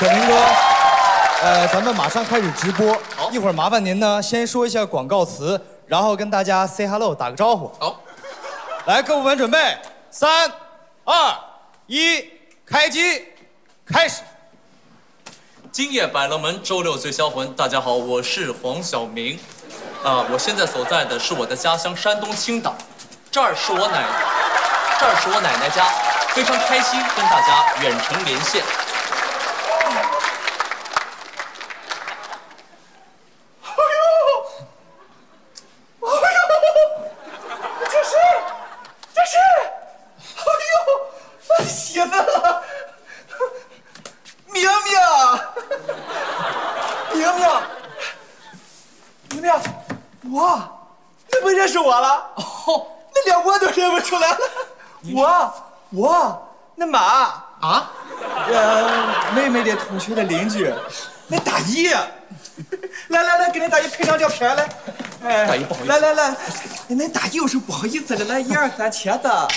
小明哥，咱们马上开始直播，一会儿麻烦您呢先说一下广告词，然后跟大家 say hello 打个招呼。好，来，各部门准备，3、2、1，开机，开始。 今夜百乐门，周六最销魂。大家好，我是黄晓明，我现在所在的是我的家乡山东青岛，这儿是我奶奶家，非常开心跟大家远程连线。哎呦，哎呦，这是，哎呦，写的了。 明明，我，那不认识我了？哦，那两锅都认不出来了。我，那马啊，妹妹的同学的邻居，那大姨，来，给那大姨拍张照片来。哎，大姨不好意思。来，那大姨有时不好意思了，来1、2、3，茄子，来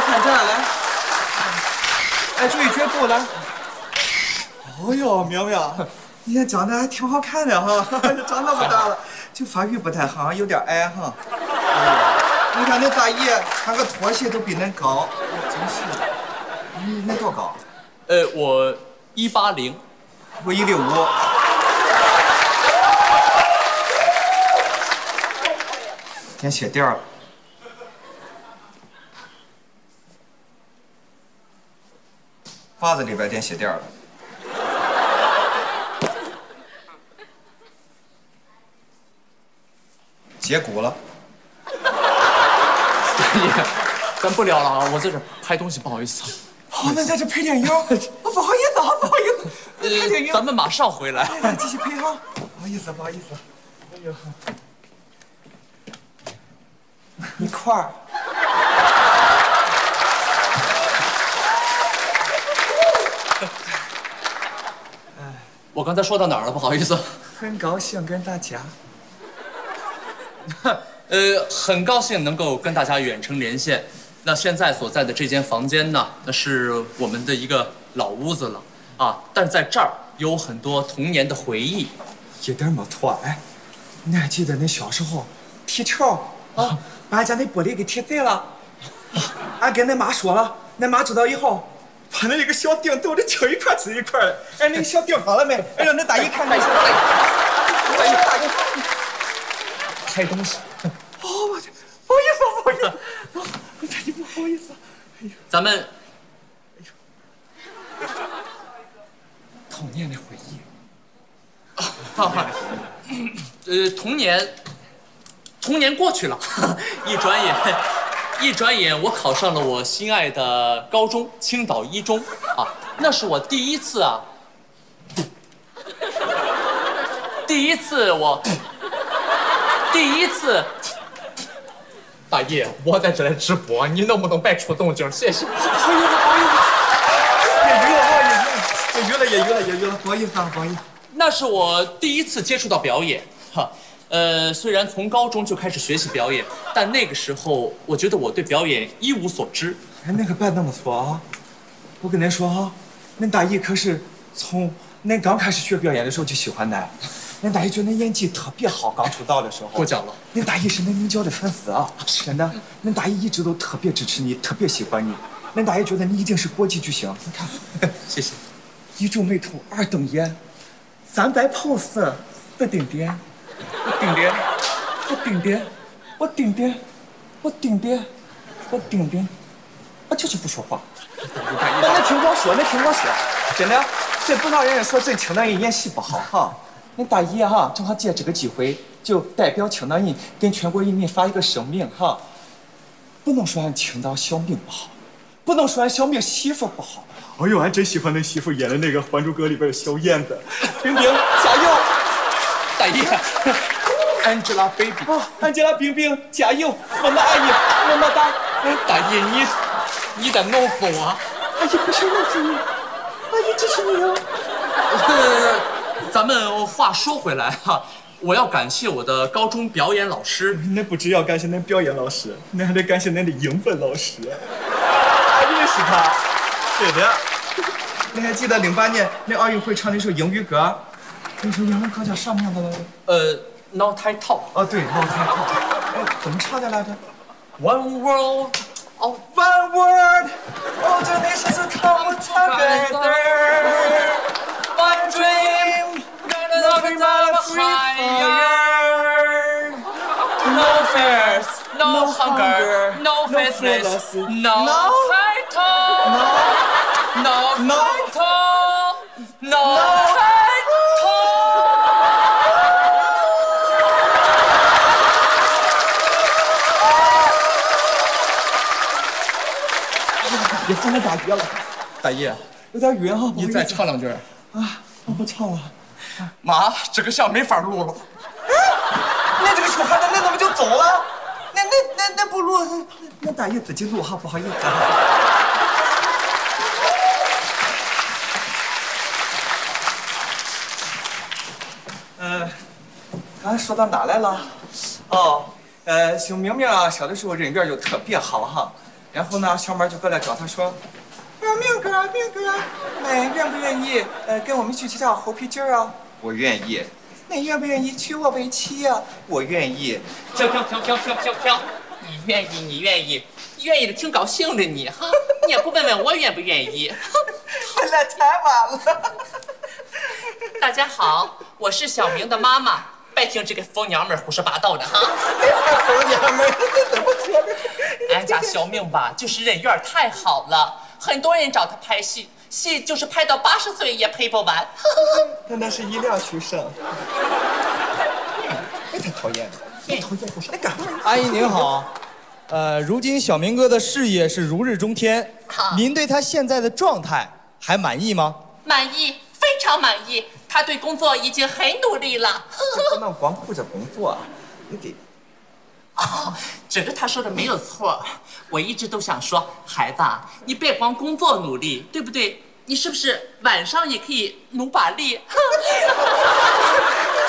看这来，哎，注意撅肚来。 哎呦，明明，你看长得还挺好看的哈，长那么大了，就发育不太好，有点矮哈。哎、你看那大爷穿个拖鞋都比恁高，真是的。你恁多高？我180，我165。先歇点儿。 袜子里边点鞋垫了。 结骨了，大爷，咱不聊了啊！我在这拍东西，不好意思。好，那在这拍点腰，不好意思啊，不好意思，拍点腰。咱们马上回来，继续拍哈。不好意思。哎呦，一块儿。我刚才说到哪儿了？不好意思。很高兴跟大家。 很高兴能够跟大家远程连线。那现在所在的这间房间呢，那是我们的一个老屋子了啊。但是在这儿有很多童年的回忆，一点没错。哎，你还记得你小时候踢球啊，把俺家那玻璃给踢碎了。俺跟恁妈说了，恁妈知道以后，把那一个小钉剁的青一块紫一块的。哎，那个小钉好了没？哎，让恁大姨看看。大姨。 拆东西，哦，不好意思，不好意思，哎呀，咱们，哎呀，童年的回忆，童年过去了，一转眼我考上了我心爱的高中青岛一中啊，那是我第一次，大爷，我在这来直播，你能不能别出动静？谢谢。哎呦，也晕了，不好意思。那是我第一次接触到表演，哈，虽然从高中就开始学习表演，但那个时候我觉得我对表演一无所知。哎，那可别那么说啊！我跟您说啊，恁大爷可是从恁刚开始学表演的时候就喜欢恁。 恁大姨觉得恁演技特别好，刚出道的时候。不讲了，恁大姨是恁明教的粉丝啊，真的。恁大姨一直都特别支持你，特别喜欢你。恁大姨觉得你一定是国际巨星。你看，谢谢。一皱眉头，二瞪眼，300 pose， 我顶点，我就是不说话。那听我说，真的，这不让人家说真听咱人演戏不好哈。 恁大姨哈，正好借这个机会，就代表青岛人跟全国人民发一个声明哈，不能说俺青岛小明不好，不能说俺小明媳妇不好。哎呦，俺真喜欢那媳妇演的那个《还珠格格》里边的小燕子，冰加油！大姨 ，Angelababy 啊，冰加油！我们爱你，么么哒！大姨，你得弄死我！阿姨不是弄死你，阿姨支持你哦。咱们话说回来哈，我要感谢我的高中表演老师。那不只要感谢那表演老师，那还得感谢那的英文老师。认识他，对的。你还记得08年那奥运会唱那首《英语歌》？那首英文歌叫什么名字来着？Not I Talk。哦，对 ，Not I Talk。哎，怎么唱的来着 ？One world, oh one world, all the nations come together, one dream, loving my fire, no fears, no hunger, no fatness, no title, no title, no. 也真的打别了，大姨，有点晕哈，你再唱两句啊！我不唱了，妈，这个像没法录了。那这个手帕，那怎么就走了？那不录，那大姨自己录哈，不好意思。刚才说到哪来了？哦，熊明明啊，小的时候人缘就特别好哈。 然后呢，小妹就过来找他说：“明哥，你愿不愿意跟我们去跳猴皮筋啊？”我愿意。你愿不愿意娶我为妻啊？我愿意。停！你愿意的挺高兴的你哈，你也不问问我愿不愿意？回来太晚了。大家好，我是小明的妈妈。 别听这个疯娘们胡说八道的哈！疯娘们，怎么说呢？俺家小明吧，就是人缘太好了，很多人找他拍戏，戏就是拍到80岁也拍不完。那是以量取胜。哎，太讨厌了，太讨厌！那干嘛？阿姨您好，如今小明哥的事业是如日中天，您对他现在的状态还满意吗？满意，非常满意。 他对工作已经很努力了，不能光顾着工作，你得。哦，这个他说的没有错，我一直都想说，孩子，你别光工作努力，对不对？你是不是晚上也可以努把力？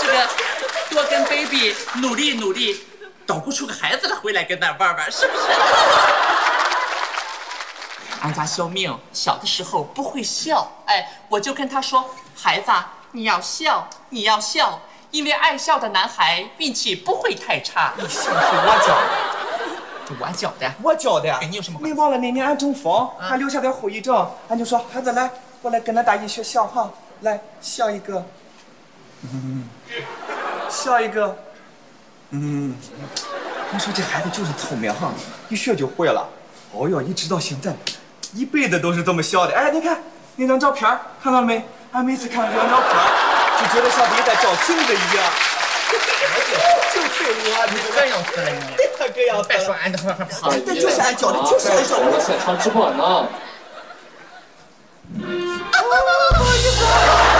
这个多跟 baby 努力，捣鼓出个孩子来回来跟咱玩玩，是不是？俺家小命小的时候不会笑，哎，我就跟他说，孩子。 你要笑，因为爱笑的男孩运气不会太差。你笑是我教的，跟你有什么关系？你忘了那年俺中风，俺留下点后遗症，俺就说孩子来，过来跟咱大姨学笑哈，来笑一个，笑一个，你说这孩子就是聪明哈，一学就会了。哦哟，一直到现在，一辈子都是这么笑的。哎，你看那张照片，看到了没？ 俺每次看这张照片，就觉得像自己在照镜子一样。就是我，你这样子了你。他这样，别说俺的，那就是俺教的，就是俺教的。我现场直播呢。不好意思。